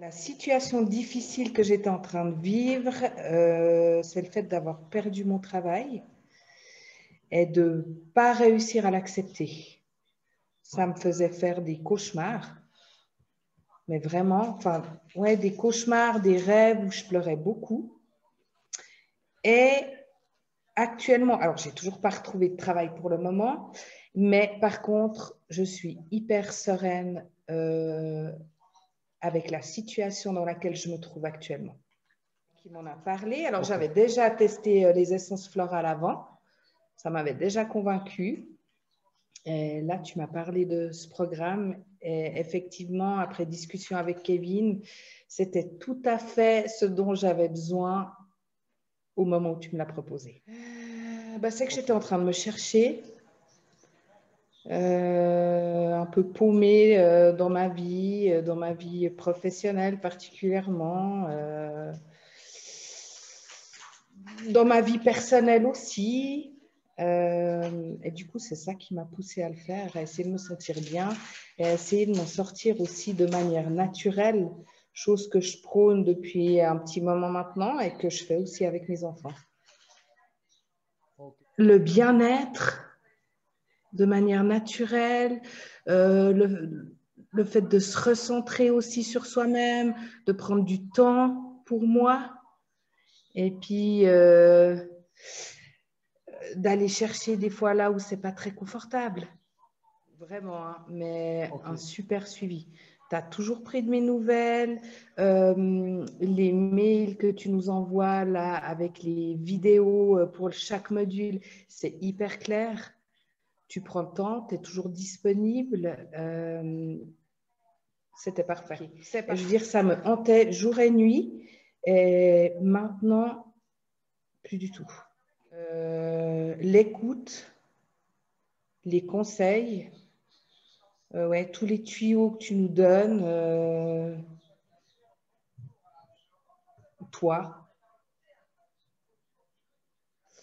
La situation difficile que j'étais en train de vivre, c'est le fait d'avoir perdu mon travail et de ne pas réussir à l'accepter. Ça me faisait faire des cauchemars, mais vraiment, enfin, ouais, des cauchemars, des rêves où je pleurais beaucoup. Et actuellement, alors j'ai toujours pas retrouvé de travail pour le moment, mais par contre, je suis hyper sereine avec la situation dans laquelle je me trouve actuellement. Qui m'en a parlé. Alors, okay. J'avais déjà testé les essences florales avant. Ça m'avait déjà convaincue. Et là, tu m'as parlé de ce programme. Et effectivement, après discussion avec Kevin, c'était tout à fait ce dont j'avais besoin au moment où tu me l'as proposé. C'est que j'étais en train de me chercher. Un peu paumée dans ma vie professionnelle particulièrement, dans ma vie personnelle aussi. Et du coup, c'est ça qui m'a poussée à le faire, à essayer de me sentir bien et à essayer de m'en sortir aussi de manière naturelle, chose que je prône depuis un petit moment maintenant et que je fais aussi avec mes enfants. Le bien-être de manière naturelle, le fait de se recentrer aussi sur soi-même, de prendre du temps pour moi, et puis d'aller chercher des fois là où ce n'est pas très confortable. Vraiment, hein, mais okay. Un super suivi. Tu as toujours pris de mes nouvelles, les mails que tu nous envoies là avec les vidéos pour chaque module, c'est hyper clair. Tu prends le temps, tu es toujours disponible. C'était parfait. Parfait. Je veux dire, ça me hantait jour et nuit. Et maintenant, plus du tout. L'écoute, les conseils, tous les tuyaux que tu nous donnes, toi.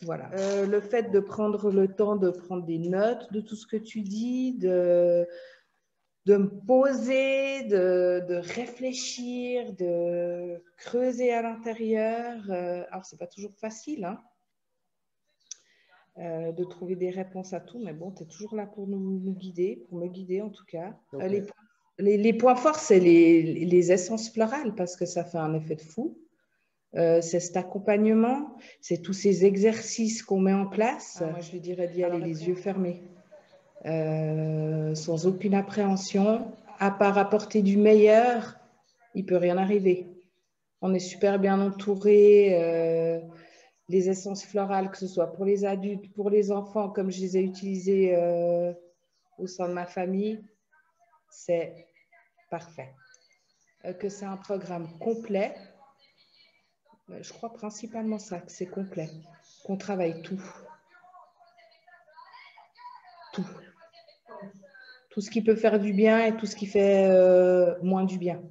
Voilà. Le fait de prendre le temps de prendre des notes de tout ce que tu dis, de me poser, de réfléchir, de creuser à l'intérieur. Alors, ce n'est pas toujours facile hein, de trouver des réponses à tout, mais bon, tu es toujours là pour nous guider, pour me guider en tout cas. Okay. Les points forts, c'est les essences florales parce que ça fait un effet de fou. C'est cet accompagnement, c'est tous ces exercices qu'on met en place. Moi, je lui dirais d'y aller les yeux fermés, sans aucune appréhension, à part apporter du meilleur, il ne peut rien arriver. On est super bien entouré, les essences florales, que ce soit pour les adultes, pour les enfants, comme je les ai utilisées au sein de ma famille, c'est parfait. Que c'est un programme complet. Je crois principalement ça, que c'est complet, qu'on travaille tout. Tout. Tout ce qui peut faire du bien et tout ce qui fait moins du bien.